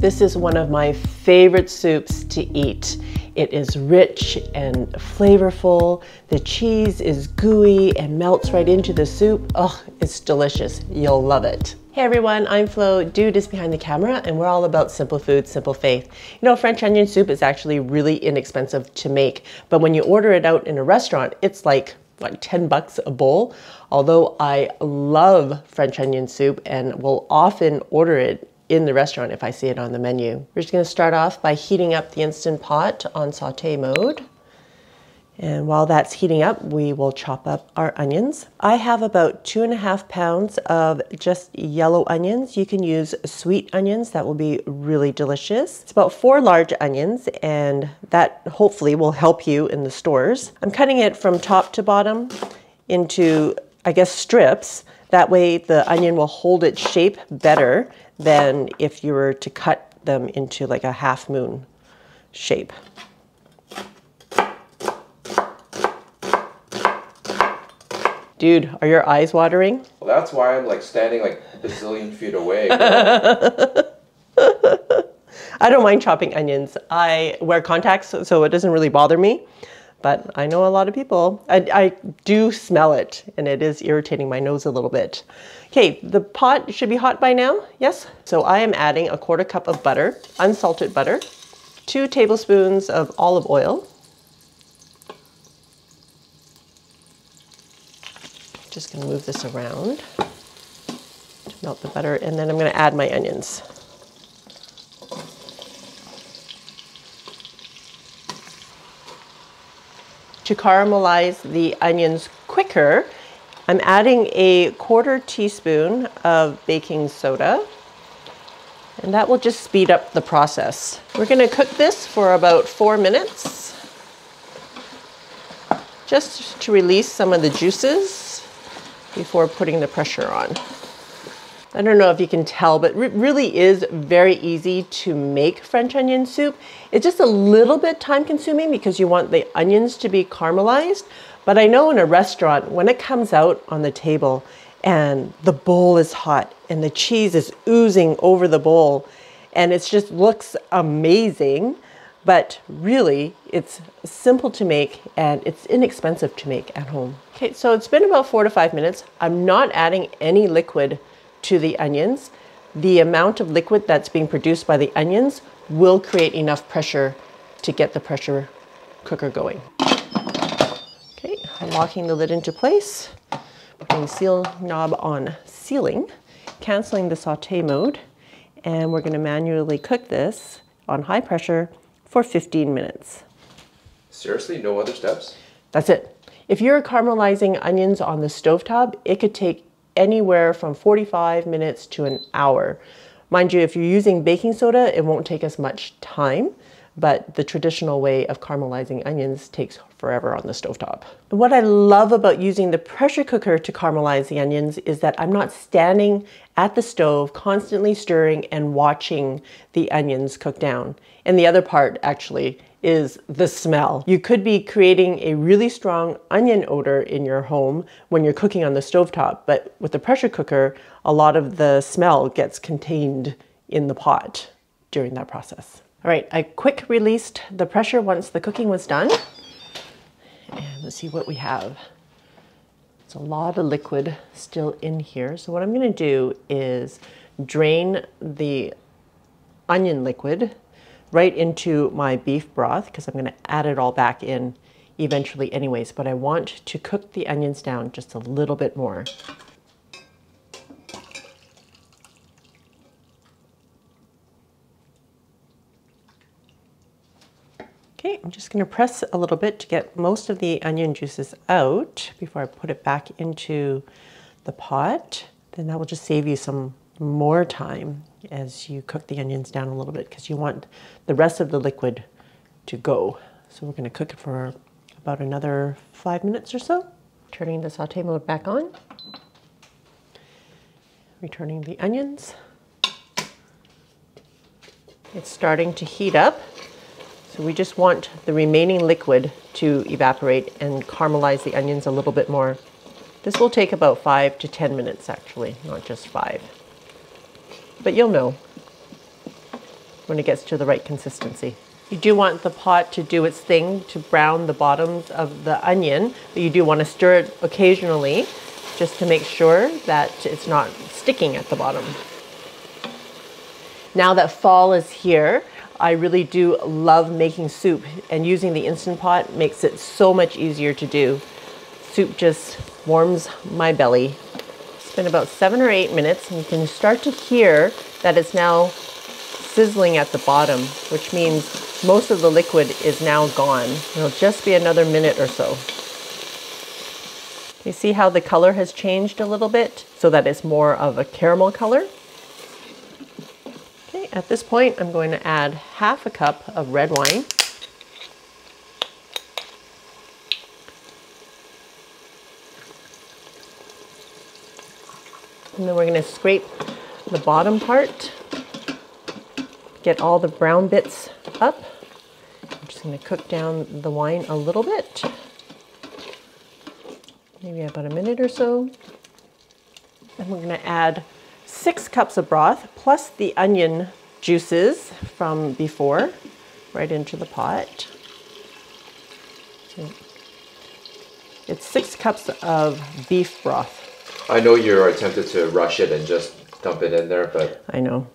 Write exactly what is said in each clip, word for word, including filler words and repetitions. This is one of my favorite soups to eat. It is rich and flavorful. The cheese is gooey and melts right into the soup. Oh, it's delicious. You'll love it. Hey everyone, I'm Flo. Dude is behind the camera and we're all about simple food, simple faith. You know, French onion soup is actually really inexpensive to make, but when you order it out in a restaurant, it's like like ten bucks a bowl. Although I love French onion soup and will often order it in the restaurant if I see it on the menu. We're just gonna start off by heating up the Instant Pot on saute mode. And while that's heating up, we will chop up our onions. I have about two and a half pounds of just yellow onions. You can use sweet onions, that will be really delicious. It's about four large onions, and that hopefully will help you in the stores. I'm cutting it from top to bottom into, I guess, strips. That way the onion will hold its shape better than if you were to cut them into like a half moon shape. Dude, are your eyes watering? Well, that's why I'm like standing like a bazillion feet away. I don't mind chopping onions. I wear contacts, so it doesn't really bother me. But I know a lot of people. I, I do smell it, and it is irritating my nose a little bit. Okay, the pot should be hot by now, yes? So I am adding a quarter cup of butter, unsalted butter, two tablespoons of olive oil. Just gonna move this around to melt the butter, and then I'm gonna add my onions. To caramelize the onions quicker, I'm adding a quarter teaspoon of baking soda, and that will just speed up the process. We're gonna cook this for about four minutes, just to release some of the juices before putting the pressure on. I don't know if you can tell, but it really is very easy to make French onion soup. It's just a little bit time consuming because you want the onions to be caramelized. But I know in a restaurant, when it comes out on the table and the bowl is hot and the cheese is oozing over the bowl and it just looks amazing, but really it's simple to make and it's inexpensive to make at home. Okay, so it's been about four to five minutes. I'm not adding any liquid to the onions. The amount of liquid that's being produced by the onions will create enough pressure to get the pressure cooker going. Okay, I'm locking the lid into place, putting the seal knob on sealing, canceling the saute mode, and we're gonna manually cook this on high pressure for fifteen minutes. Seriously, no other steps? That's it. If you're caramelizing onions on the stovetop, it could take anywhere from forty-five minutes to an hour. Mind you, if you're using baking soda, it won't take as much time, but the traditional way of caramelizing onions takes forever on the stovetop. What I love about using the pressure cooker to caramelize the onions is that I'm not standing at the stove, constantly stirring and watching the onions cook down. And the other part actually is the smell. You could be creating a really strong onion odor in your home when you're cooking on the stovetop, but with the pressure cooker, a lot of the smell gets contained in the pot during that process. All right, I quick released the pressure once the cooking was done. And let's see what we have. It's a lot of liquid still in here. So what I'm gonna do is drain the onion liquid right into my beef broth, because I'm gonna add it all back in eventually anyways, but I want to cook the onions down just a little bit more. Okay, I'm just gonna press a little bit to get most of the onion juices out before I put it back into the pot. Then that will just save you some more time as you cook the onions down a little bit, because you want the rest of the liquid to go. So we're gonna cook it for about another five minutes or so. Turning the saute mode back on. Returning the onions. It's starting to heat up. So we just want the remaining liquid to evaporate and caramelize the onions a little bit more. This will take about five to ten minutes actually, not just five. But you'll know. when it gets to the right consistency. You do want the pot to do its thing to brown the bottoms of the onion, but you do want to stir it occasionally just to make sure that it's not sticking at the bottom. Now that fall is here, I really do love making soup, and using the Instant Pot makes it so much easier to do. Soup just warms my belly. It's been about seven or eight minutes and you can start to hear that it's now sizzling at the bottom, which means most of the liquid is now gone. It'll just be another minute or so. You see how the color has changed a little bit so that it's more of a caramel color? Okay, at this point, I'm going to add half a cup of red wine. And then we're going to scrape the bottom part, get all the brown bits up. I'm just going to cook down the wine a little bit, maybe about a minute or so. And we're going to add six cups of broth plus the onion juices from before right into the pot. It's six cups of beef broth. I know you're tempted to rush it and just dump it in there, but I know.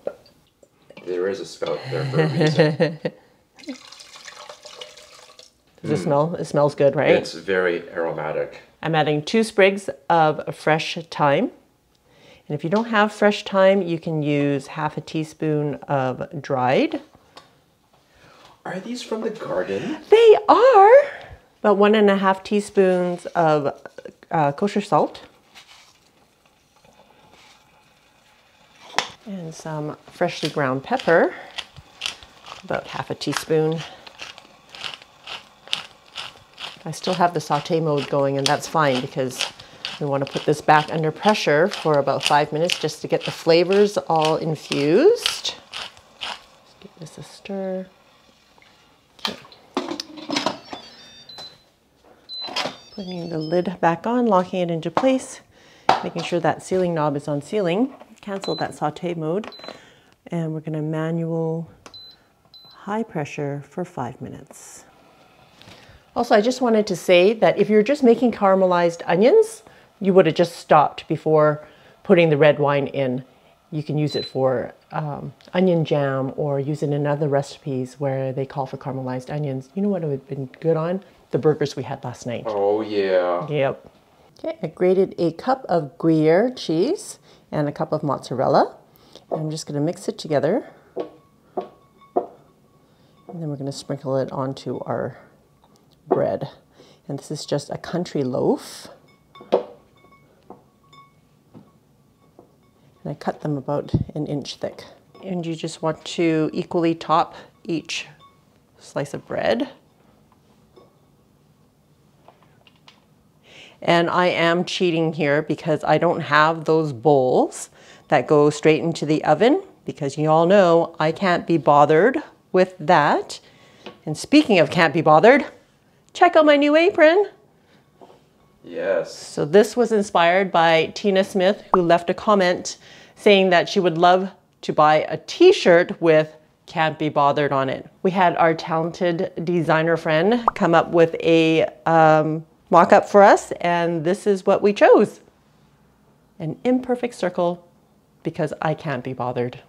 There is a spout there for a reason. Does mm. it smell? It smells good, right? It's very aromatic. I'm adding two sprigs of fresh thyme. And if you don't have fresh thyme, you can use half a teaspoon of dried. Are these from the garden? They are! About one and a half teaspoons of uh, kosher salt. And some freshly ground pepper, about half a teaspoon. I still have the saute mode going, and that's fine because we want to put this back under pressure for about five minutes just to get the flavors all infused. Just give this a stir. Okay. Putting the lid back on, locking it into place, making sure that sealing knob is on sealing. Cancel that saute mode, and we're going to manual high pressure for five minutes. Also, I just wanted to say that if you're just making caramelized onions, you would have just stopped before putting the red wine in. You can use it for um, onion jam or use it in other recipes where they call for caramelized onions. You know what it would have been good on? The burgers we had last night. Oh, yeah. Yep. Okay, I grated a cup of Gruyere cheese and a cup of mozzarella. I'm just going to mix it together. And then we're going to sprinkle it onto our bread. And this is just a country loaf. And I cut them about an inch thick. And you just want to equally top each slice of bread. And I am cheating here because I don't have those bowls that go straight into the oven, because you all know I can't be bothered with that. And speaking of can't be bothered, check out my new apron. Yes. So this was inspired by Tina Smith, who left a comment saying that she would love to buy a t-shirt with can't be bothered on it. We had our talented designer friend come up with a um, mock up for us, and this is what we chose. An imperfect circle, because I can't be bothered.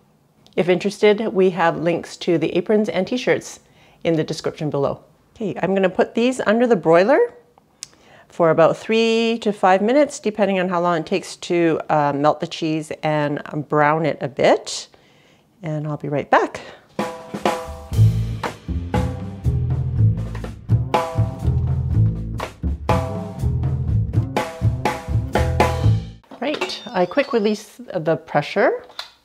If interested, we have links to the aprons and t-shirts in the description below. Okay, I'm going to put these under the broiler for about three to five minutes, depending on how long it takes to uh, melt the cheese and brown it a bit. And I'll be right back. Right, I quick release the pressure.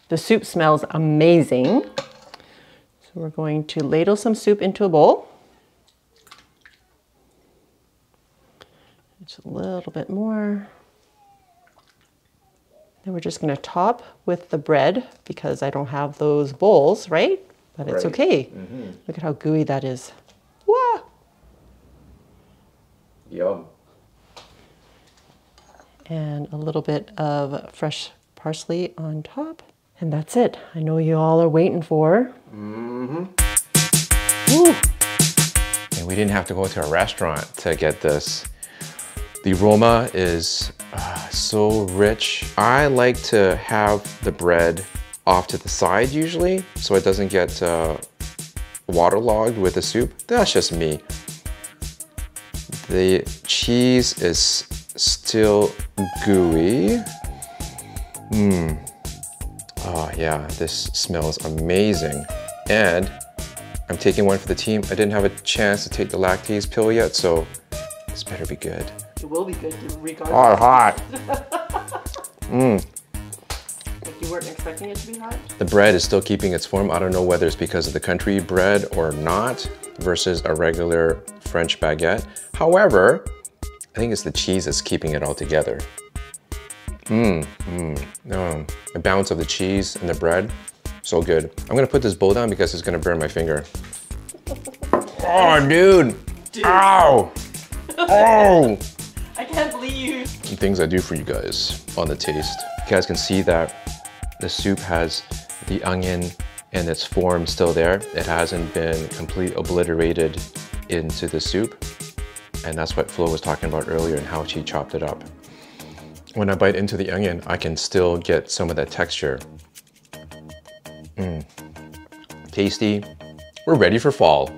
The soup smells amazing. So we're going to ladle some soup into a bowl. Just a little bit more. Then we're just gonna top with the bread because I don't have those bowls, right? But it's right. Okay. Mm-hmm. Look at how gooey that is. Whoa! Yum. And a little bit of fresh parsley on top. And that's it. I know you all are waiting for. Mm. Mm-hmm. Woo. And we didn't have to go to a restaurant to get this. The aroma is uh, so rich. I like to have the bread off to the side usually, so it doesn't get uh, waterlogged with the soup. That's just me. The cheese is still gooey. Mmm. Oh yeah, this smells amazing. And I'm taking one for the team. I didn't have a chance to take the lactase pill yet, so this better be good. It will be good regardless. Oh, hot. Mmm. Like you weren't expecting it to be hot? The bread is still keeping its form. I don't know whether it's because of the country bread or not versus a regular French baguette. However, I think it's the cheese that's keeping it all together. Mmm, mmm, no. The balance of the cheese and the bread, so good. I'm gonna put this bowl down because it's gonna burn my finger. Oh, dude. dude. Ow. Oh. I can't believe you. Some things I do for you guys on the taste. You guys can see that the soup has the onion and its form still there. It hasn't been completely obliterated into the soup. And that's what Flo was talking about earlier and how she chopped it up. When I bite into the onion, I can still get some of that texture. Mmm. Tasty. We're ready for fall.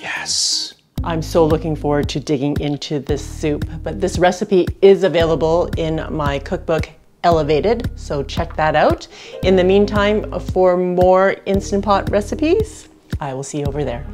Yes. I'm so looking forward to digging into this soup, but this recipe is available in my cookbook, Elevated, so check that out. In the meantime, for more Instant Pot recipes, I will see you over there.